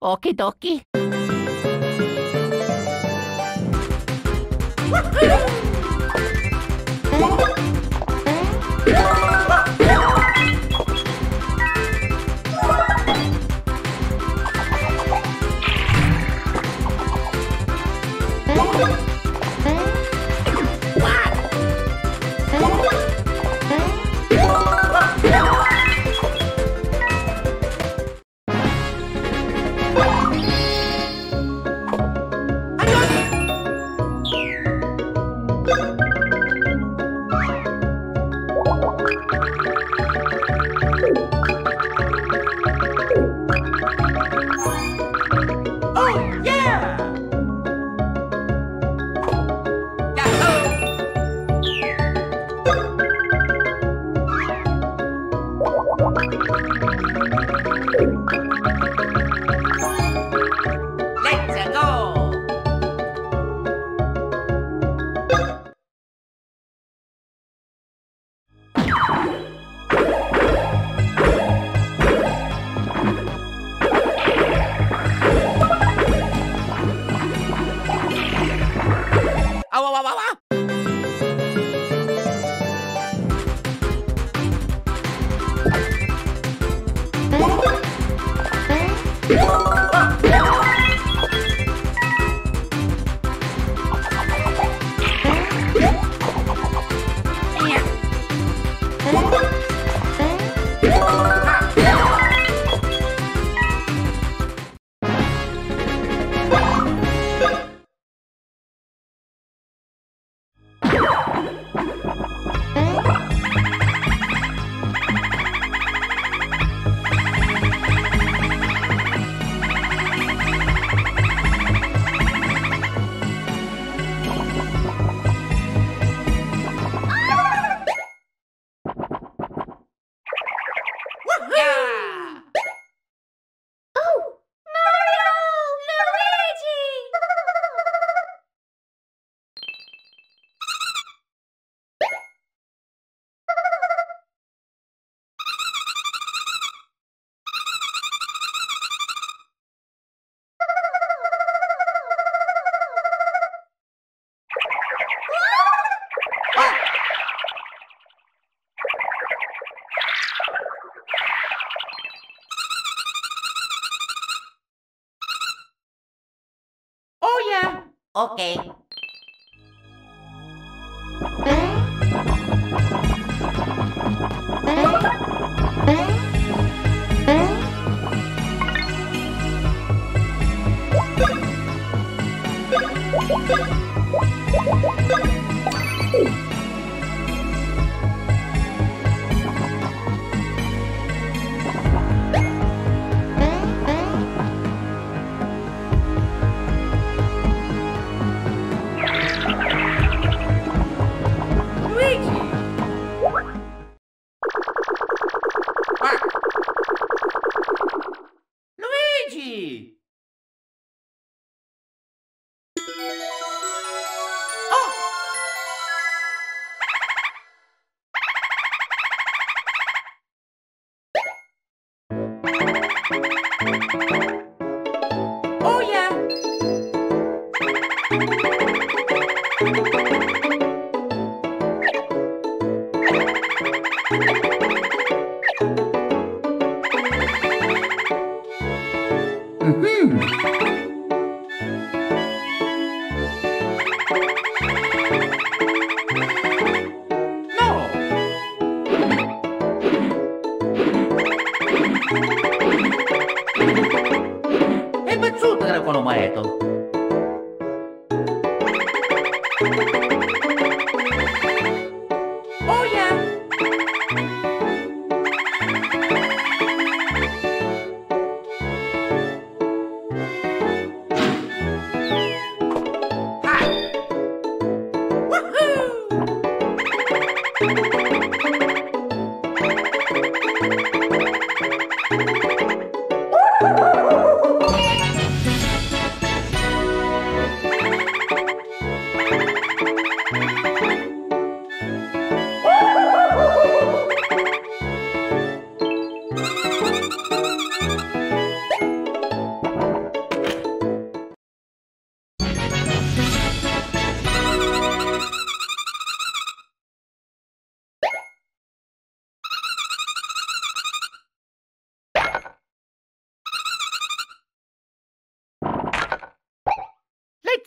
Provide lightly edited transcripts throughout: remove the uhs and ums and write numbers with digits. Okie dokie. Okay.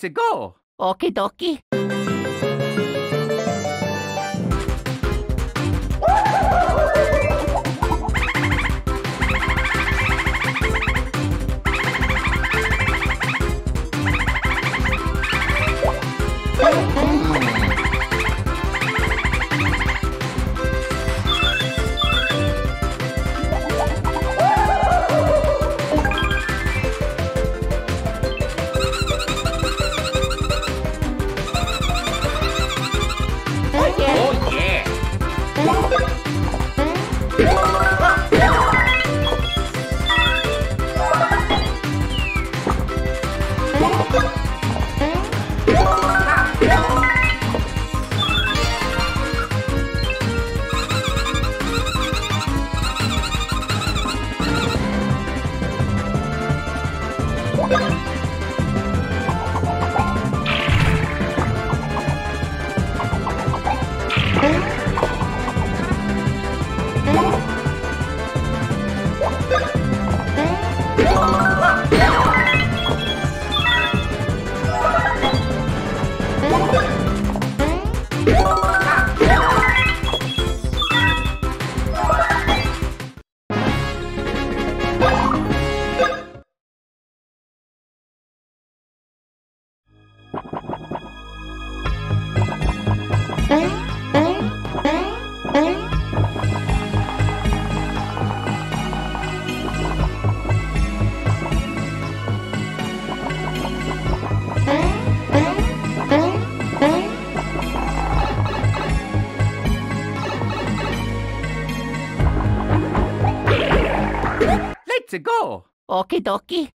Let's go! Okie dokie. Let's go! Okie dokie.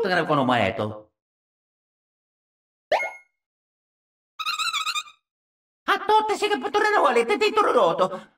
Però con omaeto. A totte si che potranno volete di torroto.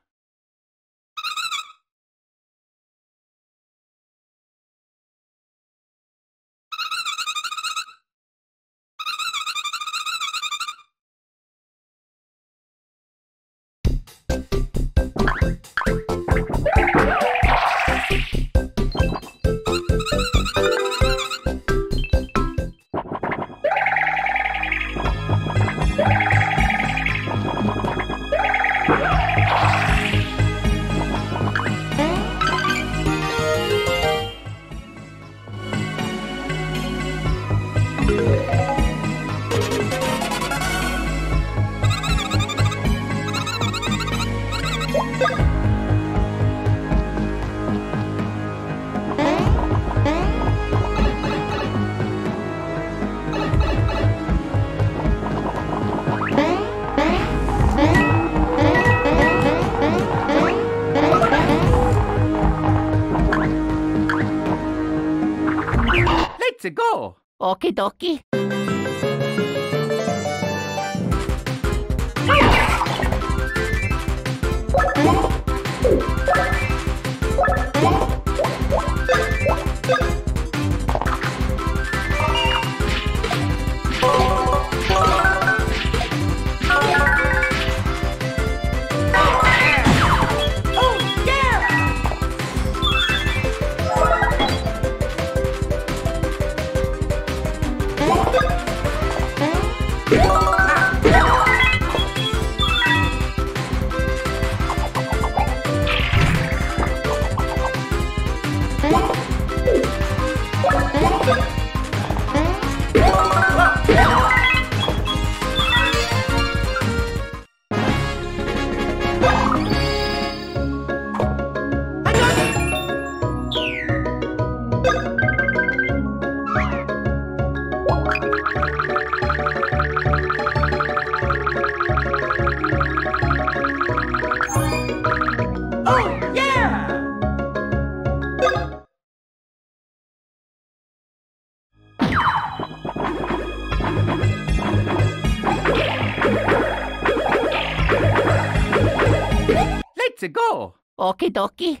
To go. Okie dokie. To go. Okie dokie.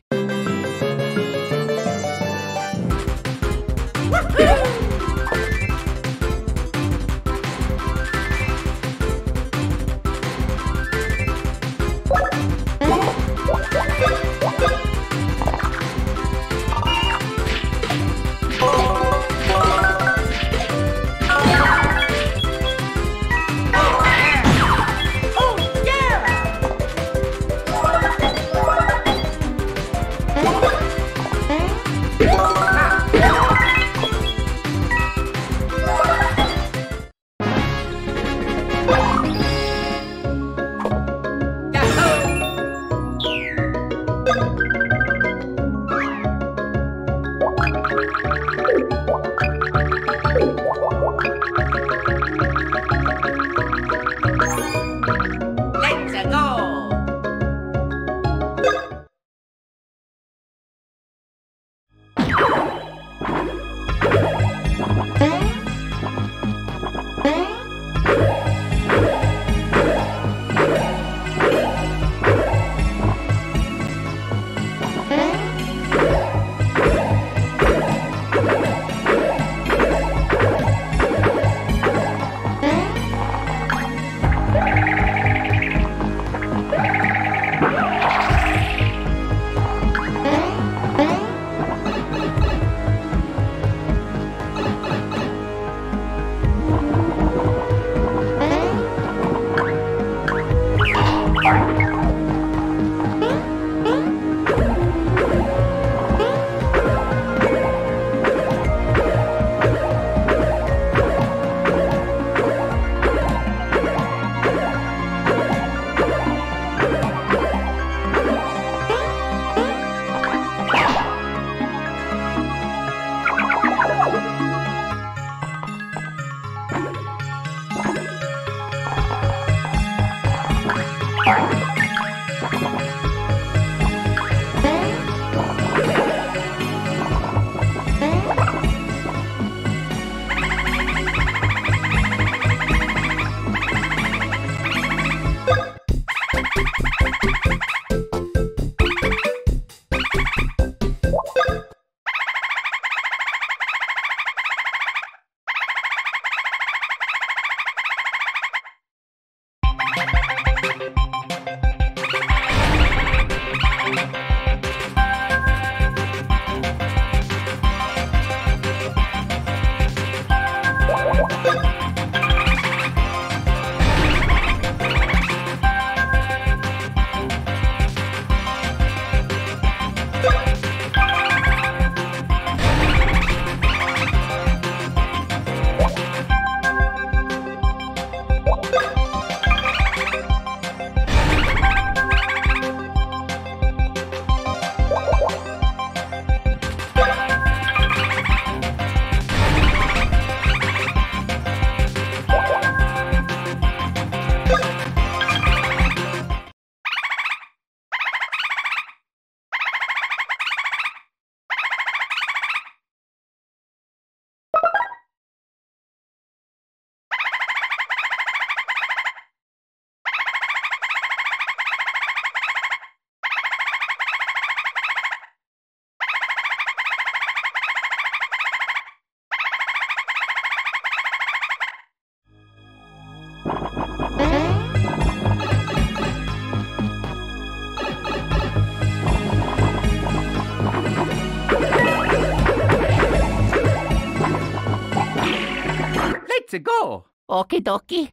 to go. Okie dokie.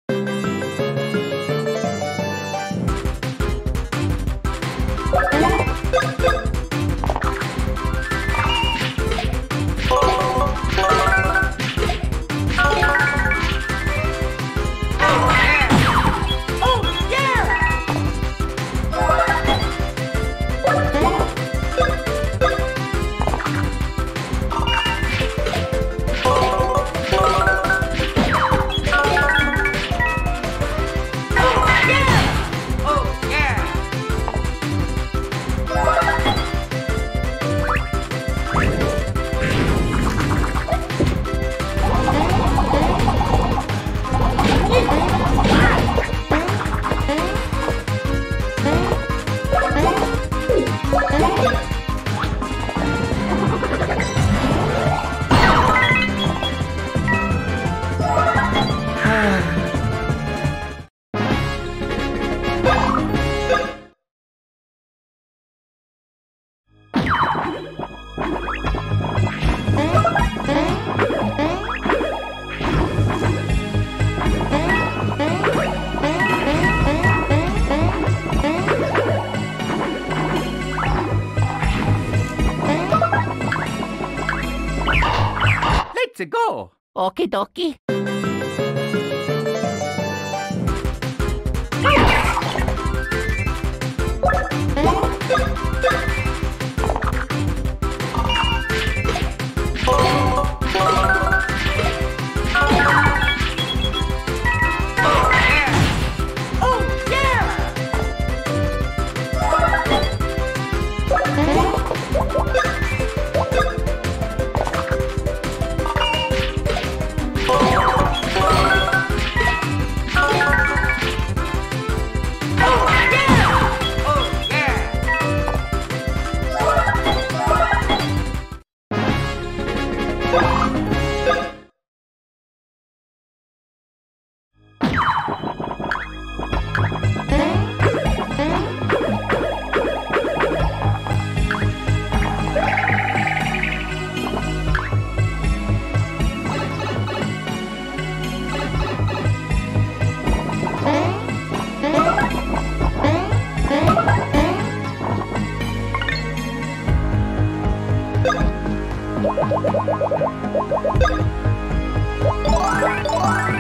Let's go. Okie dokie. What?